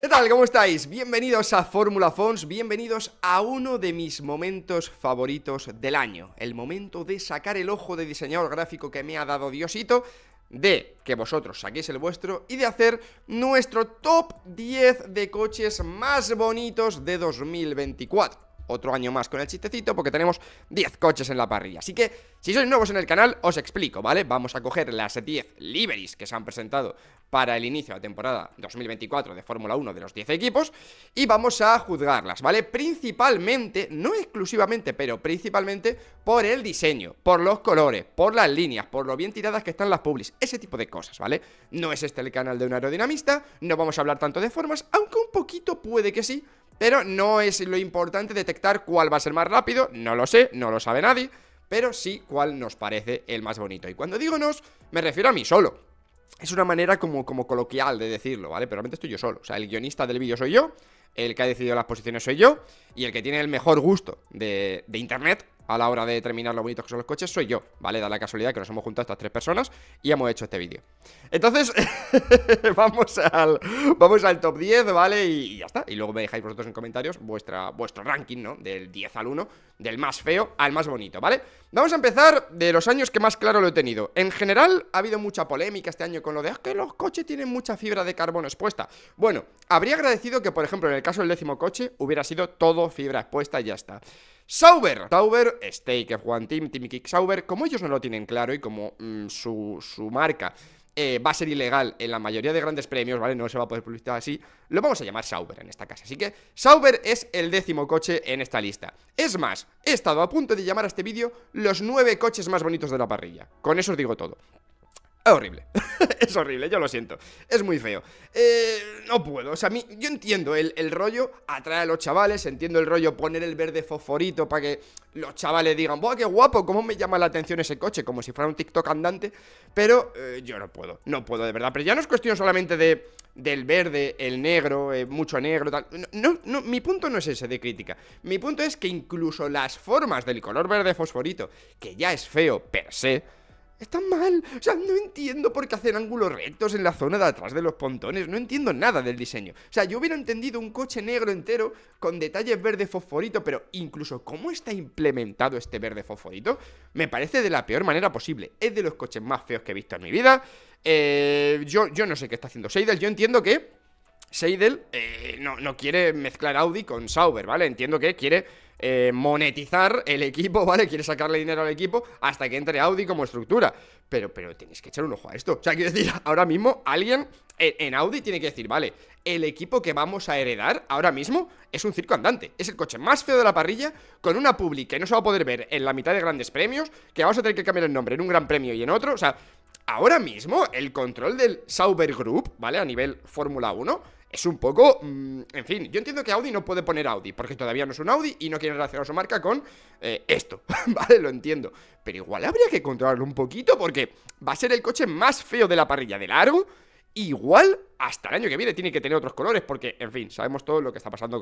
¿Qué tal? ¿Cómo estáis? Bienvenidos a Fórmula Fons, bienvenidos a uno de mis momentos favoritos del año. El momento de sacar el ojo de diseñador gráfico que me ha dado Diosito, de que vosotros saquéis el vuestro y de hacer nuestro top 10 de coches más bonitos de 2024. Otro año más con el chistecito porque tenemos 10 coches en la parrilla. Así que, si sois nuevos en el canal, os explico, ¿vale? Vamos a coger las 10 liveries que se han presentado para el inicio de la temporada 2024 de Fórmula 1 de los 10 equipos y vamos a juzgarlas, ¿vale? Principalmente, no exclusivamente, pero principalmente por el diseño, por los colores, por las líneas, por lo bien tiradas que están las publis, ese tipo de cosas, ¿vale? No es este el canal de un aerodinamista, no vamos a hablar tanto de formas, aunque un poquito puede que sí, pero no es lo importante detectar cuál va a ser más rápido, no lo sé, no lo sabe nadie, pero sí cuál nos parece el más bonito. Y cuando digo nos, me refiero a mí solo. Es una manera como coloquial de decirlo, ¿vale? Pero realmente estoy yo solo, o sea, el guionista del vídeo soy yo, el que ha decidido las posiciones soy yo, y el que tiene el mejor gusto de internet a la hora de determinar lo bonitos que son los coches soy yo, ¿vale? Da la casualidad que nos hemos juntado estas tres personas y hemos hecho este vídeo. Entonces, vamos al top 10, ¿vale? Y ya está, y luego me dejáis vosotros en comentarios vuestro ranking, ¿no? Del 10 al 1, del más feo al más bonito, ¿vale? Vamos a empezar de los años que más claro lo he tenido. En general, ha habido mucha polémica este año con lo de que los coches tienen mucha fibra de carbono expuesta. Bueno, habría agradecido que, por ejemplo, en el caso del 10º coche, hubiera sido todo fibra expuesta y ya está. Sauber, Stake, F1 Team Kick Sauber, como ellos no lo tienen claro y como su marca va a ser ilegal en la mayoría de grandes premios, ¿vale? No se va a poder publicitar así, lo vamos a llamar Sauber en esta casa. Así que Sauber es el 10º coche en esta lista. Es más, he estado a punto de llamar a este vídeo los 9 coches más bonitos de la parrilla. Con eso os digo todo. Es horrible, es horrible, yo lo siento, es muy feo. No puedo, o sea, yo entiendo el rollo atrae a los chavales, entiendo el rollo poner el verde fosforito para que los chavales digan, ¡buah, qué guapo! ¿Cómo me llama la atención ese coche? Como si fuera un TikTok andante, pero yo no puedo de verdad. Pero ya no es cuestión solamente del verde, el negro, mucho negro, tal. No, mi punto no es ese de crítica, mi punto es que incluso las formas del color verde fosforito, que ya es feo per se, están mal, o sea, no entiendo por qué hacen ángulos rectos en la zona de atrás de los pontones, no entiendo nada del diseño. O sea, yo hubiera entendido un coche negro entero con detalles verde fosforito, pero incluso cómo está implementado este verde fosforito, me parece de la peor manera posible. Es de los coches más feos que he visto en mi vida. Yo no sé qué está haciendo Seidel, yo entiendo que Seidel no quiere mezclar Audi con Sauber, ¿vale? Entiendo que quiere monetizar el equipo, ¿vale? Quiere sacarle dinero al equipo hasta que entre Audi como estructura. Pero tenéis que echar un ojo a esto. O sea, quiero decir, ahora mismo alguien en Audi tiene que decir, vale, el equipo que vamos a heredar ahora mismo es un circo andante. Es el coche más feo de la parrilla, con una publi que no se va a poder ver en la mitad de grandes premios, que vamos a tener que cambiar el nombre en un gran premio y en otro. O sea, ahora mismo el control del Sauber Group, ¿vale? A nivel Fórmula 1 es un poco, en fin, yo entiendo que Audi no puede poner Audi, porque todavía no es un Audi y no quiere relacionar su marca con esto, ¿vale? Lo entiendo, pero igual habría que controlarlo un poquito porque va a ser el coche más feo de la parrilla de largo. Igual hasta el año que viene tiene que tener otros colores porque, en fin, sabemos todo lo que está pasando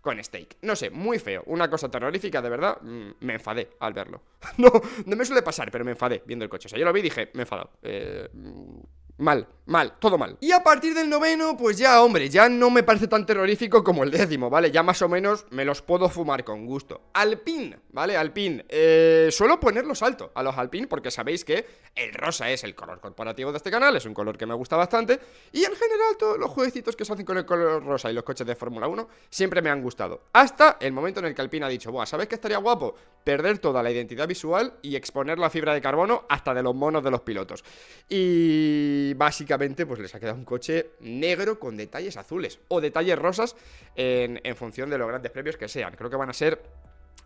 con Stake. No sé, muy feo, una cosa terrorífica, de verdad, me enfadé al verlo. No me suele pasar, pero me enfadé viendo el coche. O sea, yo lo vi y dije, me he enfadado. Mal, todo mal. Y a partir del 9º, pues ya, hombre, ya no me parece tan terrorífico como el 10º, ¿vale? Ya más o menos me los puedo fumar con gusto. Alpine, ¿vale? Alpine, suelo ponerlos alto a los Alpine porque sabéis que el rosa es el color corporativo de este canal, es un color que me gusta bastante y en general todos los jueguecitos que se hacen con el color rosa y los coches de Fórmula 1 siempre me han gustado. Hasta el momento en el que Alpine ha dicho, buah, ¿sabéis qué estaría guapo? Perder toda la identidad visual y exponer la fibra de carbono hasta de los monos de los pilotos. Y básicamente pues les ha quedado un coche negro con detalles azules o detalles rosas en función de los grandes premios que sean. Creo que van a ser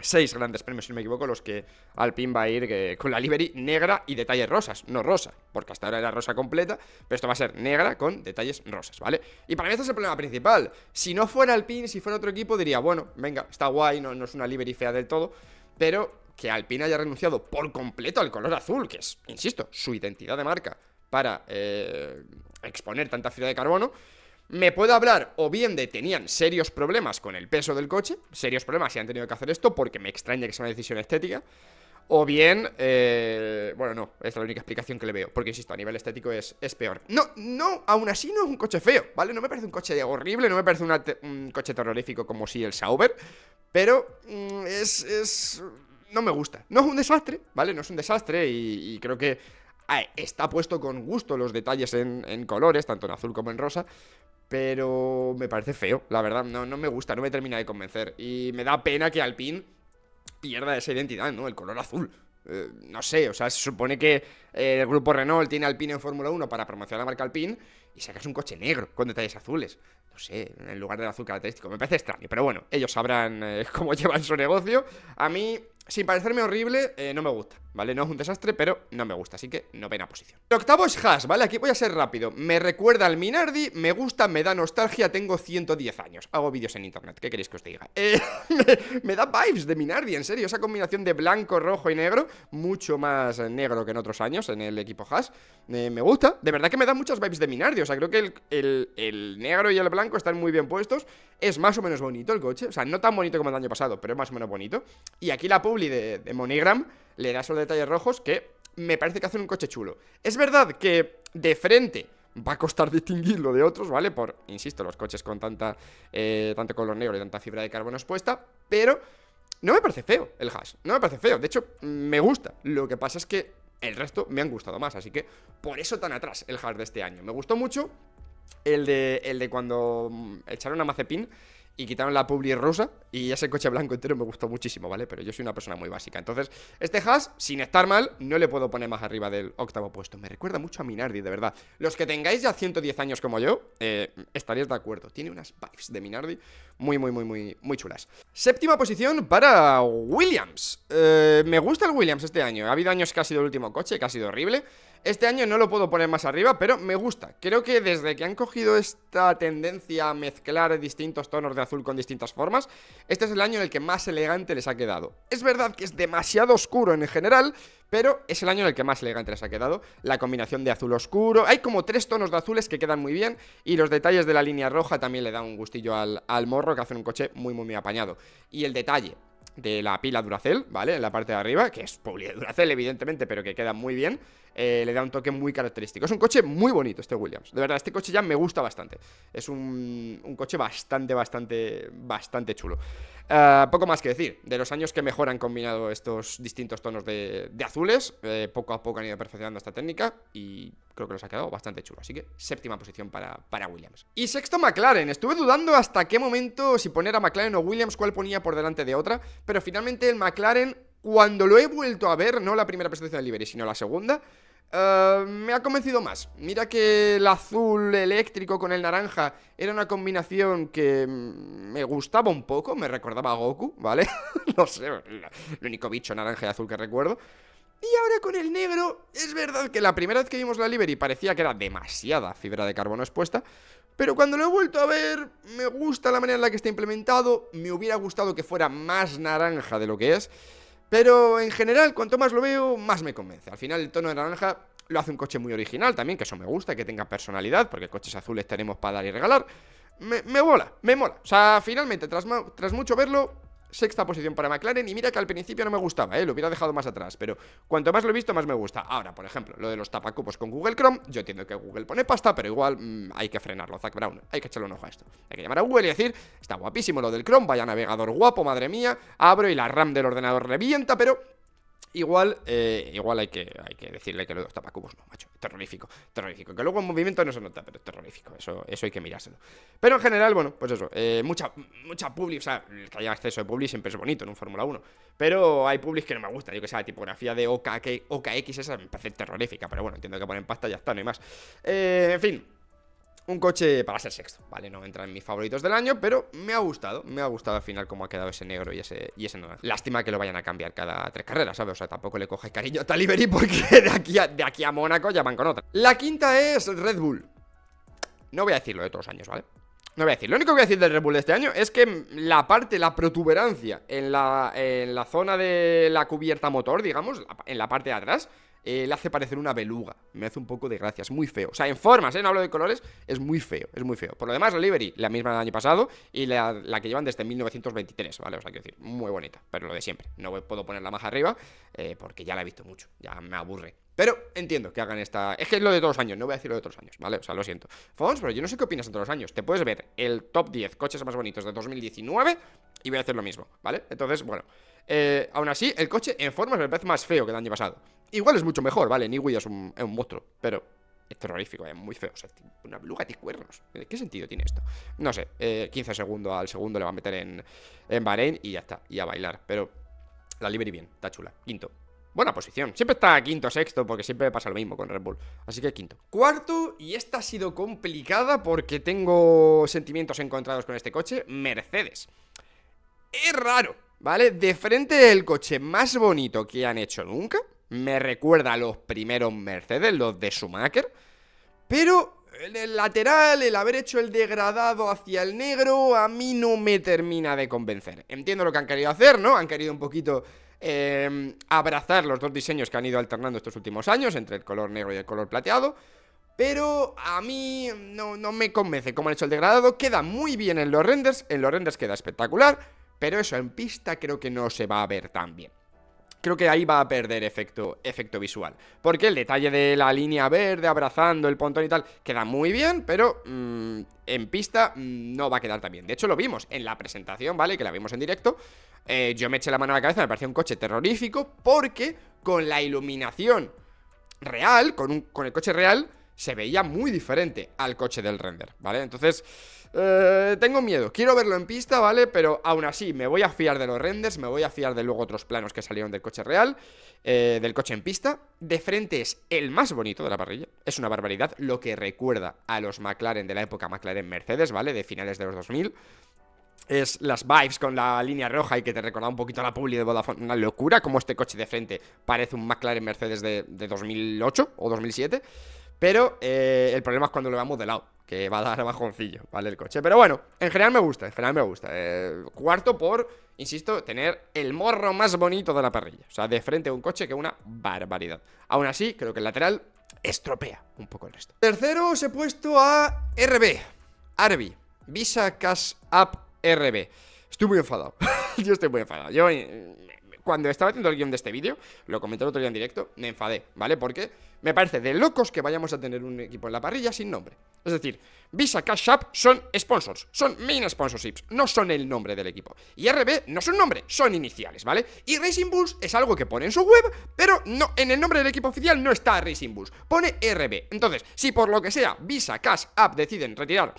6 grandes premios, si no me equivoco, los que Alpine va a ir con la livery negra y detalles rosas, no rosa, porque hasta ahora era rosa completa, pero esto va a ser negra con detalles rosas, ¿vale? Y para mí este es el problema principal. Si no fuera Alpine, si fuera otro equipo, diría, bueno, venga, está guay, no es una livery fea del todo, pero que Alpine haya renunciado por completo al color azul, que es, insisto, su identidad de marca, para exponer tanta fibra de carbono, me puede hablar o bien de tenían serios problemas con el peso del coche, serios problemas si han tenido que hacer esto, porque me extraña que sea una decisión estética, O bien, bueno, no, esta es la única explicación que le veo, porque insisto, a nivel estético es peor. No, aún así no es un coche feo, ¿vale? No me parece un coche horrible, no me parece un coche terrorífico como si el Sauber. Pero no me gusta, no es un desastre, ¿vale? No es un desastre y creo que está puesto con gusto los detalles en colores, tanto en azul como en rosa. Pero me parece feo, la verdad, no me gusta, no me termina de convencer. Y me da pena que Alpine pierda esa identidad, ¿no? El color azul. No sé, o sea, se supone que el grupo Renault tiene Alpine en Fórmula 1 para promocionar la marca Alpine y sacas un coche negro con detalles azules. No sé, en lugar del azul característico. Me parece extraño, pero bueno, ellos sabrán cómo llevan su negocio. A mí, sin parecerme horrible, no me gusta, ¿vale? No es un desastre, pero no me gusta, así que novena posición. El octavo es Haas, ¿vale? Aquí voy a ser rápido. Me recuerda al Minardi, me gusta, me da nostalgia, tengo 110 años. Hago vídeos en internet, ¿qué queréis que os diga? Me da vibes de Minardi, en serio. Esa combinación de blanco, rojo y negro, mucho más negro que en otros años en el equipo Haas. Me gusta, de verdad que me da muchas vibes de Minardi. O sea, creo que el negro y el blanco están muy bien puestos. Es más o menos bonito el coche, o sea, no tan bonito como el año pasado, pero es más o menos bonito. Y aquí la publi de Monogram le da solo detalles rojos, que me parece que hacen un coche chulo. Es verdad que de frente va a costar distinguirlo de otros, ¿vale? Por, insisto, los coches con tanto color negro y tanta fibra de carbono expuesta. Pero no me parece feo el Haas, no me parece feo, de hecho me gusta. Lo que pasa es que el resto me han gustado más, así que por eso tan atrás el Haas de este año. Me gustó mucho el de cuando echaron a Mazepin y quitaron la publi rusa, y ese coche blanco entero me gustó muchísimo, ¿vale? Pero yo soy una persona muy básica. Entonces, este Haas, sin estar mal, no le puedo poner más arriba del octavo puesto. Me recuerda mucho a Minardi, de verdad. Los que tengáis ya 110 años como yo, estaréis de acuerdo. Tiene unas vibes de Minardi muy chulas. Séptima posición para Williams. Me gusta el Williams este año. Ha habido años que ha sido el último coche, que ha sido horrible. Este año no lo puedo poner más arriba, pero me gusta. Creo que desde que han cogido esta tendencia a mezclar distintos tonos de azul con distintas formas, este es el año en el que más elegante les ha quedado. Es verdad que es demasiado oscuro en general, pero es el año en el que más elegante les ha quedado. La combinación de azul oscuro, hay como tres tonos de azules que quedan muy bien, y los detalles de la línea roja también le dan un gustillo al morro, que hacen un coche muy apañado. Y el detalle de la pila Duracel, ¿vale? En la parte de arriba, que es publi de Duracel, evidentemente, pero que queda muy bien, le da un toque muy característico. Es un coche muy bonito este Williams. De verdad, este coche ya me gusta bastante. Es un coche bastante chulo. Poco más que decir. De los años que mejor han combinado estos distintos tonos de azules, poco a poco han ido perfeccionando esta técnica y creo que los ha quedado bastante chulo. Así que séptima posición para Williams. Y sexto, McLaren. Estuve dudando hasta qué momento si poner a McLaren o Williams, cuál ponía por delante de otra, pero finalmente el McLaren, cuando lo he vuelto a ver, no la primera presentación de Liberty, sino la segunda, me ha convencido más. Mira que el azul eléctrico con el naranja era una combinación que me gustaba un poco, me recordaba a Goku, ¿vale? No sé, el único bicho naranja y azul que recuerdo. Y ahora con el negro, es verdad que la primera vez que vimos la Liberty parecía que era demasiada fibra de carbono expuesta, pero cuando lo he vuelto a ver, me gusta la manera en la que está implementado. Me hubiera gustado que fuera más naranja de lo que es, pero en general, cuanto más lo veo, más me convence. Al final, el tono de naranja lo hace un coche muy original también, que eso me gusta, que tenga personalidad, porque coches azules tenemos para dar y regalar. Me mola. O sea, finalmente, tras mucho verlo, sexta posición para McLaren. Y mira que al principio no me gustaba, lo hubiera dejado más atrás, pero cuanto más lo he visto, más me gusta. Ahora, por ejemplo, lo de los tapacupos con Google Chrome, yo entiendo que Google pone pasta, pero igual hay que frenarlo, Zac Brown. Hay que echarle un ojo a esto. Hay que llamar a Google y decir, está guapísimo lo del Chrome, vaya navegador guapo, madre mía. Abro y la RAM del ordenador revienta, pero igual hay que decirle que lo de los tapacubos no, macho, terrorífico, que luego en movimiento no se nota, pero terrorífico, eso hay que mirárselo. Pero en general, bueno, pues eso, mucha publi, o sea, el que haya acceso de publi siempre es bonito en un Fórmula 1, pero hay publis que no me gustan, yo que sé, la tipografía de OKX esa me parece terrorífica, pero bueno, entiendo que ponen pasta, ya está, no hay más. En fin, un coche para ser sexto, ¿vale? No entra en mis favoritos del año, pero me ha gustado al final cómo ha quedado ese negro y ese naranja. Lástima que lo vayan a cambiar cada 3 carreras, ¿sabes? O sea, tampoco le cojáis cariño a Liberty, porque de aquí a Mónaco ya van con otra. La quinta es Red Bull. No voy a decir lo de todos los años, ¿vale? No voy a decir. Lo único que voy a decir del Red Bull de este año es que la protuberancia en la zona de la cubierta motor, digamos, en la parte de atrás, le hace parecer una beluga. Me hace un poco de gracia, es muy feo. O sea, en formas, no hablo de colores, es muy feo, es muy feo. Por lo demás, la Liberty, la misma del año pasado y la que llevan desde 1923, ¿vale? O sea, quiero decir, muy bonita, pero lo de siempre. No puedo ponerla más arriba porque ya la he visto mucho, ya me aburre. Pero entiendo que hagan esta... Es que es lo de todos los años, no voy a decir lo de todos los años, ¿vale? O sea, lo siento. Fons, pero yo no sé qué opinas de todos los años. Te puedes ver el top 10 coches más bonitos de 2019 y voy a hacer lo mismo, ¿vale? Entonces, bueno... aún así, el coche en formas me parece más feo que el año pasado. Igual es mucho mejor, ¿vale? Niwi es un monstruo, pero es terrorífico, es muy feo. O sea, una beluga de cuernos. ¿Qué sentido tiene esto? No sé, 15 segundos al segundo le va a meter en Bahrein y ya está, y a bailar. Pero la Liberty bien, está chula. Quinto. Buena posición, siempre está quinto, sexto, porque siempre pasa lo mismo con Red Bull, así que quinto. Cuarto, y esta ha sido complicada porque tengo sentimientos encontrados con este coche, Mercedes. Es raro, ¿vale? De frente el coche más bonito que han hecho nunca, me recuerda a los primeros Mercedes, los de Schumacher, pero en el lateral, el haber hecho el degradado hacia el negro, a mí no me termina de convencer. Entiendo lo que han querido hacer, ¿no? Han querido un poquito... abrazar los dos diseños que han ido alternando estos últimos años, entre el color negro y el color plateado, pero a mí no me convence cómo han hecho el degradado. Queda muy bien en los renders, queda espectacular, pero eso en pista creo que no se va a ver tan bien. Creo que ahí va a perder efecto visual, porque el detalle de la línea verde abrazando el pontón y tal queda muy bien, pero en pista no va a quedar tan bien. De hecho lo vimos en la presentación, ¿vale? Que la vimos en directo. Yo me eché la mano a la cabeza, me parecía un coche terrorífico, porque con la iluminación real, con el coche real, se veía muy diferente al coche del render, ¿vale? Entonces, tengo miedo, quiero verlo en pista, ¿vale? Pero aún así, me voy a fiar de los renders, me voy a fiar de luego otros planos que salieron del coche real, del coche en pista. De frente es el más bonito de la parrilla, es una barbaridad, lo que recuerda a los McLaren de la época McLaren-Mercedes, ¿vale? De finales de los 2000. Es las vibes con la línea roja y que te recordaba un poquito a la publi de Vodafone. Una locura, como este coche de frente parece un McLaren-Mercedes de 2008 o 2007. Pero el problema es cuando lo veamos de lado, que va a dar bajoncillo, ¿vale? El coche. Pero bueno, en general me gusta, cuarto por, insisto, tener el morro más bonito de la parrilla. O sea, de frente a un coche que es una barbaridad. Aún así, creo que el lateral estropea un poco el resto. Tercero os he puesto a RB, Arby, Visa Cash App RB. Estoy muy enfadado. Yo estoy muy enfadado. Yo... Cuando estaba haciendo el guión de este vídeo, lo comenté el otro día en directo, me enfadé, ¿vale? Porque me parece de locos que vayamos a tener un equipo en la parrilla sin nombre. Es decir, Visa Cash App son sponsors, son main sponsorships, no son el nombre del equipo. Y RB no son nombre, son iniciales, ¿vale? Y Racing Bulls es algo que pone en su web, pero no, en el nombre del equipo oficial no está Racing Bulls, pone RB. Entonces, si por lo que sea Visa Cash App deciden retirar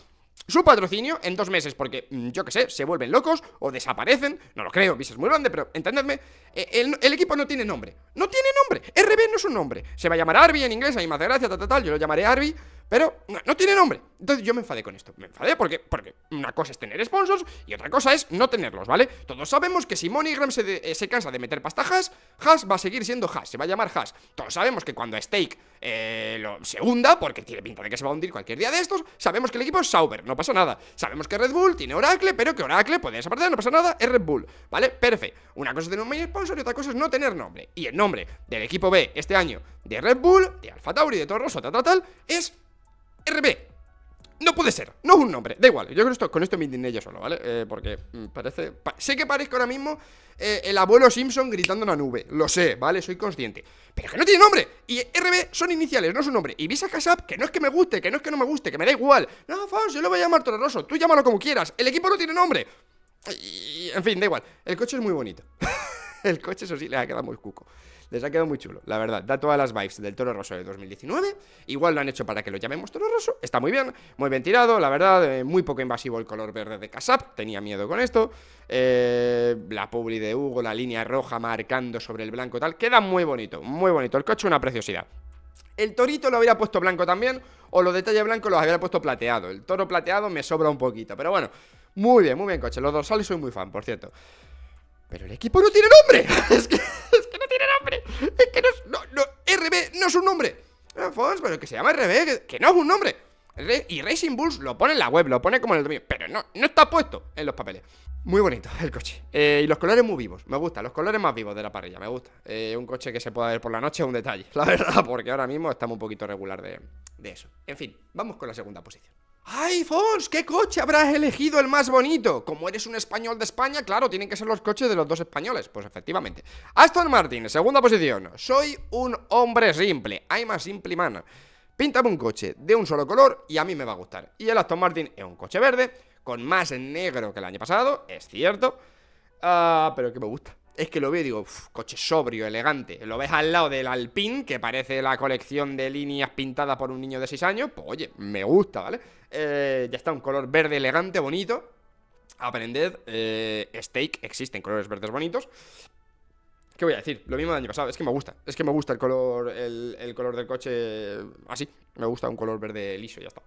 su patrocinio en 2 meses porque, yo qué sé, se vuelven locos o desaparecen, no lo creo, Visa es muy grande, pero entendedme, el equipo no tiene nombre, RB no es un nombre, se va a llamar Arby en inglés, a mí me hace gracia, yo lo llamaré Arby, pero no tiene nombre. Entonces yo me enfadé con esto, porque una cosa es tener sponsors y otra cosa es no tenerlos, ¿vale? Todos sabemos que si MoneyGram se cansa de meter pasta Hash, Hash va a seguir siendo Hash, se va a llamar Hash. Todos sabemos que cuando Stake se hunda, porque tiene pinta de que se va a hundir cualquier día de estos, sabemos que el equipo es Sauber, no pasa nada. Sabemos que Red Bull tiene Oracle, pero que Oracle puede desaparecer, no pasa nada, es Red Bull, ¿vale? Perfecto. Una cosa es tener un main sponsor y otra cosa es no tener nombre. Y el nombre del equipo B este año de Red Bull, de AlphaTauri, de Toro Rosso, es... RB. No puede ser, no es un nombre, da igual. Yo con esto me indigné yo solo, ¿vale? Porque parece... sé que parezco ahora mismo el abuelo Simpson gritando en la nube. Lo sé, ¿vale? Soy consciente. Pero que no tiene nombre. Y RB son iniciales, no es un nombre. Y Visa Cash App, que no es que me guste, que no es que no me guste, que me da igual. No, Fons, yo lo voy a llamar Toro Rosso, tú llámalo como quieras. El equipo no tiene nombre. Y, en fin, da igual. El coche es muy bonito. El coche, eso sí, le ha quedado muy cuco. Les ha quedado muy chulo, la verdad, da todas las vibes del Toro Rosso de 2019, igual lo han hecho para que lo llamemos Toro Rosso, está muy bien tirado, la verdad, muy poco invasivo el color verde de Kasap, tenía miedo con esto, la publi de Hugo, la línea roja marcando sobre el blanco tal, queda muy bonito, el coche una preciosidad. El torito lo habría puesto blanco también, o los detalles blancos los habría puesto plateado, el toro plateado me sobra un poquito, pero bueno, muy bien coche, los dorsales soy muy fan, por cierto. Pero el equipo no tiene nombre. Es que no tiene nombre. Es que no, RB no es un nombre. Fons, pero que se llama RB, que no es un nombre. Y Racing Bulls lo pone en la web, lo pone como en el dominio, pero no está puesto en los papeles. Muy bonito el coche, y los colores muy vivos. Me gustan los colores más vivos de la parrilla, me gusta. Un coche que se pueda ver por la noche es un detalle, la verdad, porque ahora mismo estamos un poquito regular de eso. En fin, vamos con la segunda posición. ¡Ay, Fons! ¿Qué coche habrás elegido el más bonito? Como eres un español de España, claro, tienen que ser los coches de los dos españoles. Pues efectivamente. Aston Martin, segunda posición. Soy un hombre simple. I'm a simple man. Píntame un coche de un solo color y a mí me va a gustar. Y el Aston Martin es un coche verde, con más negro que el año pasado, es cierto. Pero que me gusta. Es que lo veo y digo, coche sobrio, elegante. Lo ves al lado del Alpine, que parece la colección de líneas pintadas por un niño de 6 años. Pues oye, me gusta, ¿vale? Ya está, un color verde elegante, bonito. Aprended, Stake, existen colores verdes bonitos. ¿Qué voy a decir? Lo mismo del año pasado, es que me gusta. Es que me gusta el color, el color del coche así. Me gusta un color verde liso, ya está.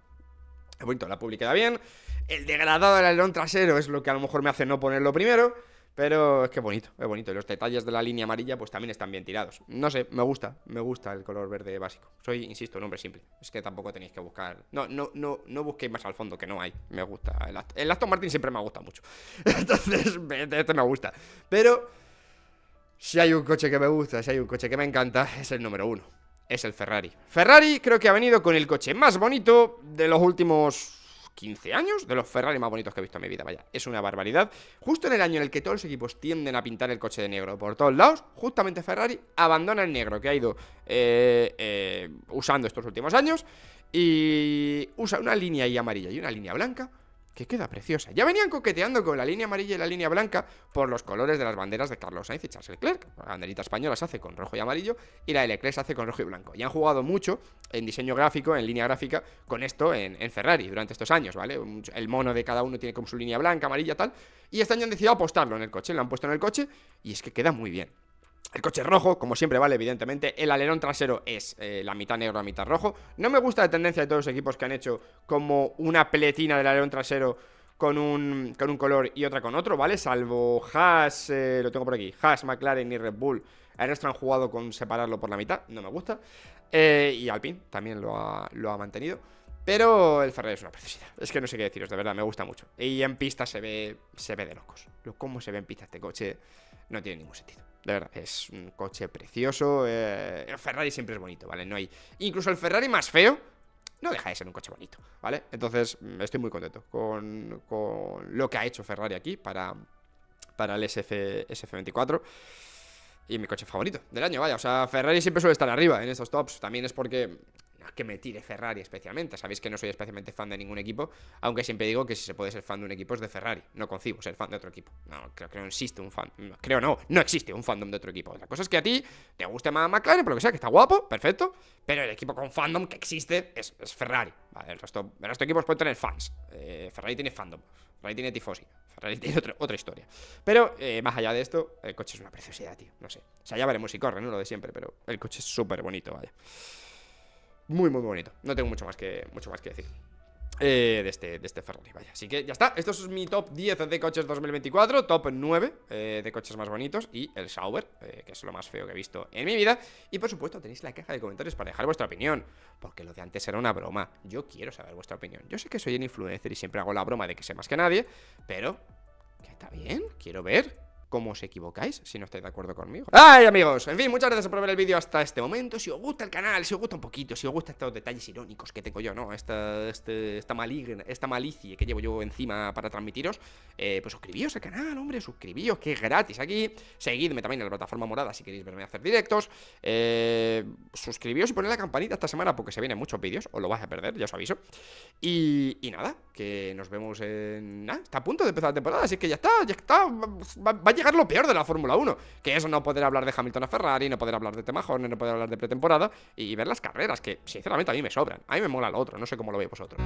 Es bonito, la pub queda bien. El degradado del alerón trasero es lo que a lo mejor me hace no ponerlo primero, pero es que bonito, es bonito. Y los detalles de la línea amarilla pues también están bien tirados. No sé, me gusta el color verde básico. Soy, insisto, un hombre simple. Es que tampoco tenéis que buscar... No busquéis más al fondo, que no hay. Me gusta. El Aston Martin siempre me ha gustado mucho. Entonces, este me gusta. Pero si hay un coche que me gusta, si hay un coche que me encanta, es el número uno. Es el Ferrari. Ferrari creo que ha venido con el coche más bonito de los últimos 15 años, de los Ferrari más bonitos que he visto en mi vida, vaya, es una barbaridad. Justo en el año en el que todos los equipos tienden a pintar el coche de negro por todos lados, justamente Ferrari abandona el negro que ha ido usando estos últimos años y usa una línea ahí amarilla y una línea blanca que queda preciosa. Ya venían coqueteando con la línea amarilla y la línea blanca por los colores de las banderas de Carlos Sainz y Charles Leclerc. La banderita española se hace con rojo y amarillo y la de Leclerc se hace con rojo y blanco. Y han jugado mucho en diseño gráfico, en línea gráfica, con esto en Ferrari durante estos años, ¿vale? El mono de cada uno tiene como su línea blanca, amarilla, tal. Y este año han decidido apostarlo en el coche, lo han puesto en el coche y es que queda muy bien. El coche es rojo, como siempre, vale, evidentemente. El alerón trasero es la mitad negro, la mitad rojo. No me gusta la tendencia de todos los equipos que han hecho como una pletina del alerón trasero con un color y otra con otro, ¿vale? Salvo Haas, lo tengo por aquí, Haas, McLaren y Red Bull. El resto han jugado con separarlo por la mitad, no me gusta. Y Alpine también lo ha mantenido. Pero el Ferrari es una preciosidad. Es que no sé qué deciros, de verdad, me gusta mucho. Y en pista se ve de locos. Cómo se ve en pista este coche no tiene ningún sentido. De verdad, es un coche precioso. El Ferrari siempre es bonito, ¿vale? No hay... Incluso el Ferrari más feo no deja de ser un coche bonito, ¿vale? Entonces estoy muy contento con lo que ha hecho Ferrari aquí para el SF24. Y mi coche favorito del año, vaya. O sea, Ferrari siempre suele estar arriba en estos tops. También es porque... No es que me tire Ferrari especialmente. Sabéis que no soy especialmente fan de ningún equipo, aunque siempre digo que si se puede ser fan de un equipo es de Ferrari. No concibo ser fan de otro equipo. No, creo que no existe un fan. No existe un fandom de otro equipo. La cosa es que a ti te guste más McLaren, por lo que sea, que está guapo, perfecto. Pero el equipo con fandom que existe es Ferrari. Vale, el resto de equipos pueden tener fans. Ferrari tiene fandom. Ferrari tiene Tifosi. Ferrari tiene otra historia. Pero más allá de esto, el coche es una preciosidad, tío. No sé. O sea, ya veremos si corre, ¿no? Lo de siempre, pero el coche es súper bonito, vaya. Muy, muy bonito. No tengo mucho más que decir de este Ferrari, vaya. Así que ya está. Esto es mi top 10 de coches 2024. Top 9 de coches más bonitos. Y el Sauber, que es lo más feo que he visto en mi vida. Y por supuesto tenéis la caja de comentarios para dejar vuestra opinión, porque lo de antes era una broma. Yo quiero saber vuestra opinión. Yo sé que soy un influencer y siempre hago la broma de que sé más que nadie, pero que está bien, quiero ver cómo os equivocáis, si no estáis de acuerdo conmigo. ¡Ay, amigos! En fin, muchas gracias por ver el vídeo hasta este momento. Si os gusta el canal, si os gusta un poquito, si os gustan estos detalles irónicos que tengo yo, ¿no? Esta malicia que llevo yo encima para transmitiros, pues suscribíos al canal, hombre, suscribíos, que es gratis aquí. Seguidme también en la plataforma morada si queréis verme hacer directos. Suscribíos y poned la campanita esta semana porque se vienen muchos vídeos, os lo vais a perder, ya os aviso. Y nada, que nos vemos en... Nada, está a punto de empezar la temporada, así que ya está, vaya. Llegar lo peor de la Fórmula 1, que es no poder hablar de Hamilton a Ferrari, no poder hablar de temas jóvenes, no poder hablar de pretemporada y ver las carreras, que sinceramente a mí me sobran. A mí me mola lo otro, no sé cómo lo veis vosotros.